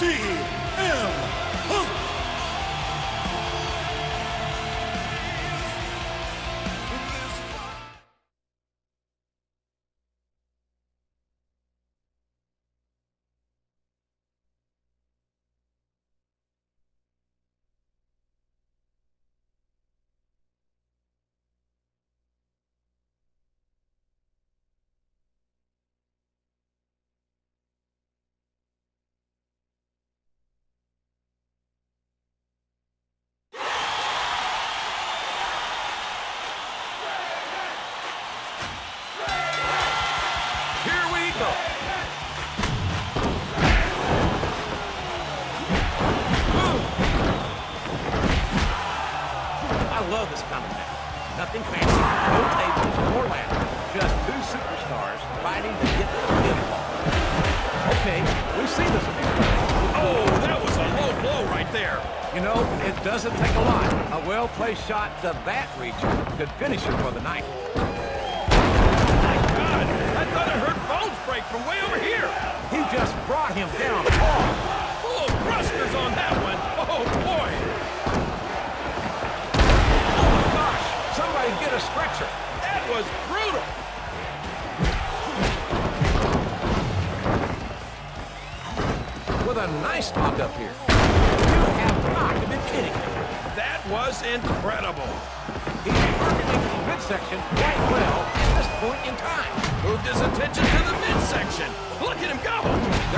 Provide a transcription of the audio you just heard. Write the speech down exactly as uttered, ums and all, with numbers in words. C M Punk. I love this kind of match. Nothing fancy, no tables, or ladders. Just two superstars fighting to get the pinfall. Okay, we've seen this before. Oh, that was a low blow right there. You know, it doesn't take a lot. A well-placed shot to that reacher could finish it for the night. My God, I thought I heard bones break from way over here. He just brought him down hard. Full of thrusters on that one. Oh, boy. Get a stretcher. That was brutal. With a nice knock up here. You have not been kidding me. That was incredible. He's targeting the midsection quite well at this point in time. Moved his attention to the midsection. Look at him go.